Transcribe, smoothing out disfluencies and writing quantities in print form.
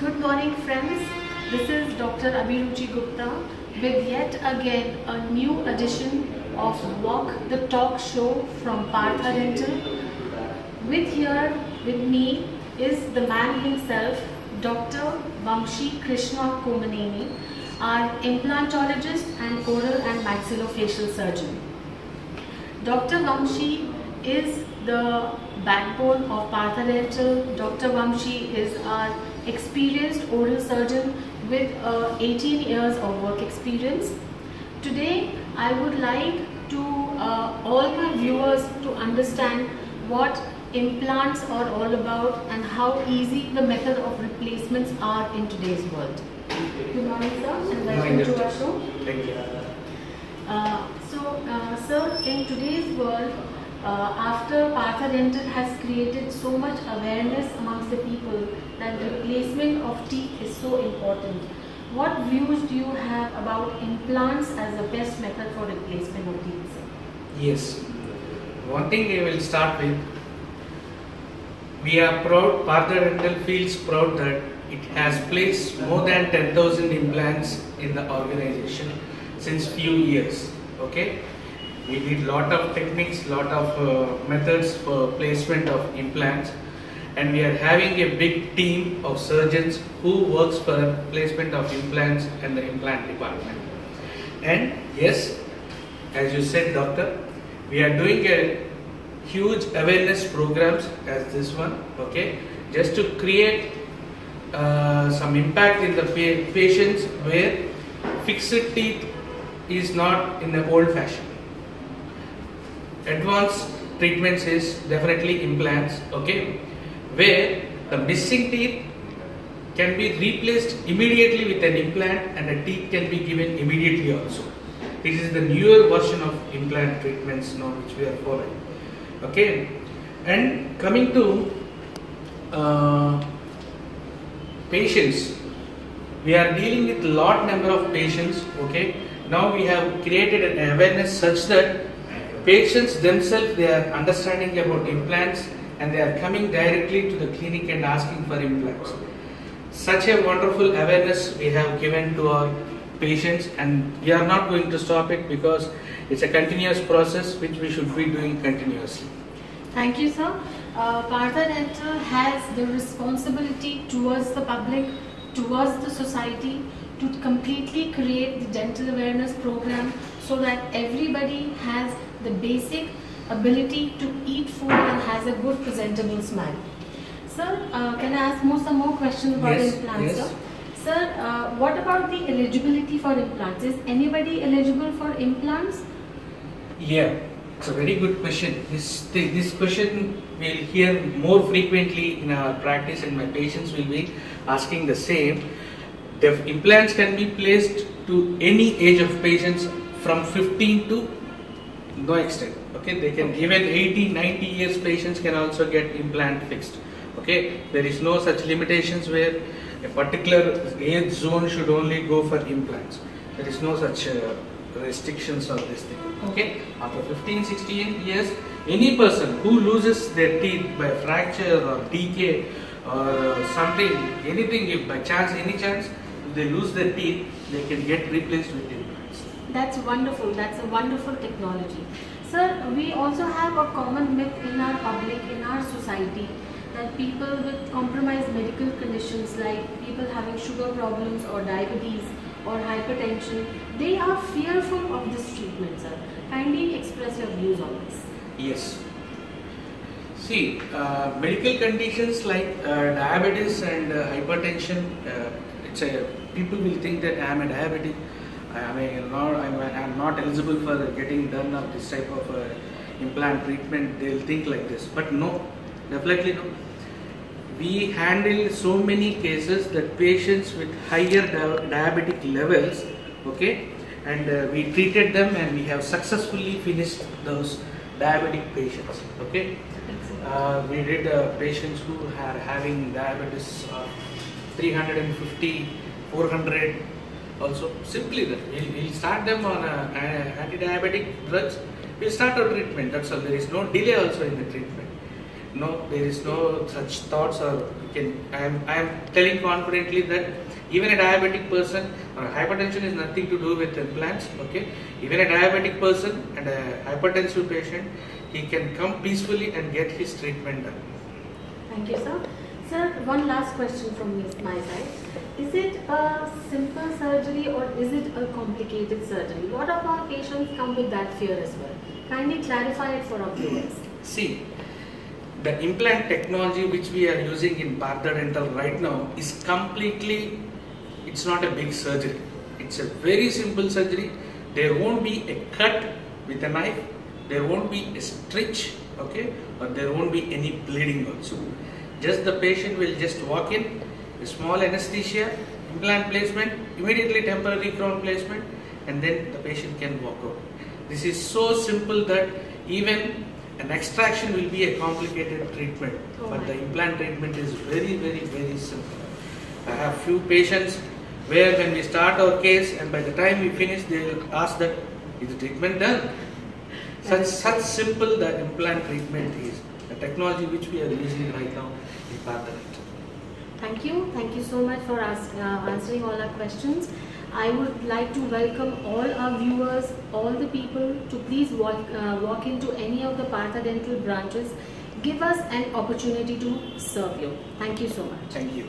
Good morning friends, this is Dr. Abhiruchi Gupta with yet again a new edition of Walk the Talk Show from Partha Dental. Here with me is the man himself, Dr. Vamshi Krishna Kommineni, our implantologist and oral and maxillofacial surgeon. Dr. Vamshi is the backbone of Partha Dental. Dr. Vamshi is our experienced oral surgeon with 18 years of work experience. Today I would like to all my viewers to understand what implants are all about and how easy the method of replacements are in today's world. Good morning sir, and welcome to our show. Thank you. Sir, in today's world, after Partha Dental has created so much awareness amongst the people that replacement of teeth is so important, what views do you have about implants as the best method for replacement of teeth, sir? Yes, one thing I will start with, we are proud, Partha Dental feels proud that it has placed more than 10,000 implants in the organization since few years, okay? We did lot of techniques, lot of methods for placement of implants, and we are having a big team of surgeons who works for placement of implants and the implant department. And yes, as you said doctor, we are doing a huge awareness programs as this one, okay, just to create some impact in the patients where fixed teeth is not in the old fashion. Advanced treatments is definitely implants, okay, where the missing teeth can be replaced immediately with an implant and the teeth can be given immediately also. This is the newer version of implant treatments now which we are following, okay. And coming to patients, we are dealing with lot number of patients, okay. Now we have created an awareness such that patients themselves, they are understanding about implants and they are coming directly to the clinic and asking for implants. Such a wonderful awareness we have given to our patients, and we are not going to stop it because it's a continuous process which we should be doing continuously. Thank you sir. Partha Dental has the responsibility towards the public, towards the society, to completely create the dental awareness program so that everybody has the basic ability to eat food and has a good presentable smile. Sir, can I ask some more questions about implants? Yes. Sir, what about the eligibility for implants? Is anybody eligible for implants? Yeah, it's a very good question. This question we'll hear more frequently in our practice, and my patients will be asking the same. The implants can be placed to any age of patients from 15 to no extent, okay. They can, even 80, 90 years patients can also get implant fixed, okay. There is no such limitations where a particular age zone should only go for implants. There is no such restrictions on this thing, okay. After 15, 16 years, any person who loses their teeth by fracture or decay or something, anything, if by chance, if they lose their teeth, they can get replaced with implants. That's wonderful. That's a wonderful technology. Sir, we also have a common myth in our public, in our society, that people with compromised medical conditions like people having sugar problems or diabetes or hypertension, they are fearful of this treatment, sir. Kindly express your views on this. Yes. See, medical conditions like diabetes and hypertension, people will think that I am a diabetic. I'm not eligible for getting done of this type of implant treatment. They'll think like this, but no, definitely no. We handle so many cases that patients with higher diabetic levels, okay, and we treated them and we have successfully finished those diabetic patients, okay. We did patients who are having diabetes 350, 400. Also, simply that we'll start them on anti-diabetic drugs, we'll start our treatment, that's all. There is no delay also in the treatment. No, there is no such thoughts, or you can, I am telling confidently that even a diabetic person or hypertension is nothing to do with implants, okay. Even a diabetic person and a hypertensive patient, he can come peacefully and get his treatment done. Thank you, sir. Sir, one last question from my side. Is it a simple surgery or is it a complicated surgery? What of our patients come with that fear as well? Kindly clarify it for our viewers. See, the implant technology which we are using in Partha Dental right now is completely, it's not a big surgery. It's a very simple surgery. There won't be a cut with a knife. There won't be a stitch, okay, or there won't be any bleeding also. Just the patient will just walk in, a small anesthesia, implant placement, immediately temporary crown placement, and then the patient can walk out. This is so simple that even an extraction will be a complicated treatment, but the implant treatment is very, very, very simple. I have few patients where when we start our case and by the time we finish, they will ask that, is the treatment done? Such simple the implant treatment is, the technology which we are using right now in Partha Dental. Thank you so much for answering all our questions. I would like to welcome all our viewers, all the people to please walk into any of the Partha Dental branches. Give us an opportunity to serve you. Thank you so much. Thank you.